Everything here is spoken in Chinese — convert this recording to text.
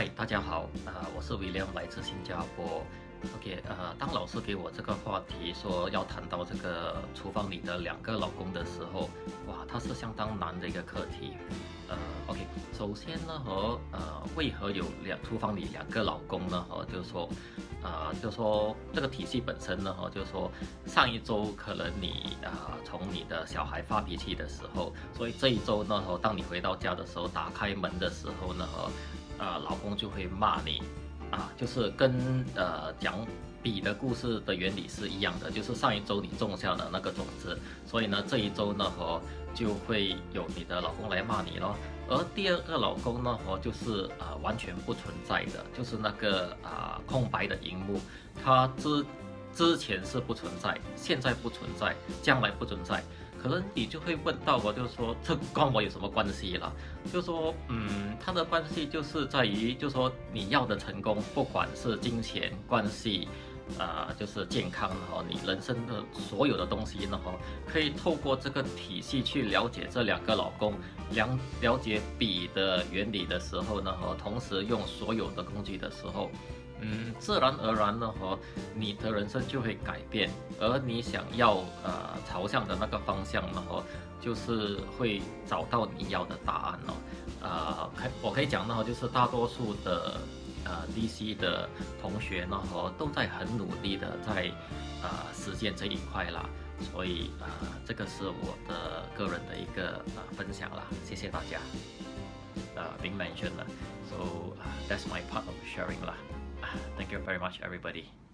嗨，大家好，我是William，来自新加坡。OK， 当老师给我这个话题说要谈到这个厨房里的两个老公的时候，哇，它是相当难的一个课题。OK， 首先呢，为何有厨房里两个老公呢？就是说这个体系本身呢，就是说上一周可能你从你的小孩发脾气的时候，所以这一周呢，当你回到家的时候，打开门的时候呢，老公就会骂你。就是跟讲比的故事的原理是一样的，就是上一周你种下了那个种子，所以呢这一周呢就会有你的老公来骂你咯。而第二个老公呢就是完全不存在的，就是那个空白的荧幕，它之前是不存在，现在不存在，将来不存在。可能你就会问到我，就是说这跟我有什么关系了？就说它的关系就是在于，就是说你要的成功，不管是金钱、关系，就是健康你人生的所有的东西呢可以透过这个体系去了解这两个老公，了解比的原理的时候呢同时用所有的工具的时候。自然而然呢你的人生就会改变，而你想要朝向的那个方向呢就是会找到你要的答案我可以讲呢就是大多数的DC 的同学呢都在很努力的在实践这一块啦，所以这个是我的个人的一个分享啦，谢谢大家。Being mentioned, so that's my part of sharing lah. Thank you very much, everybody.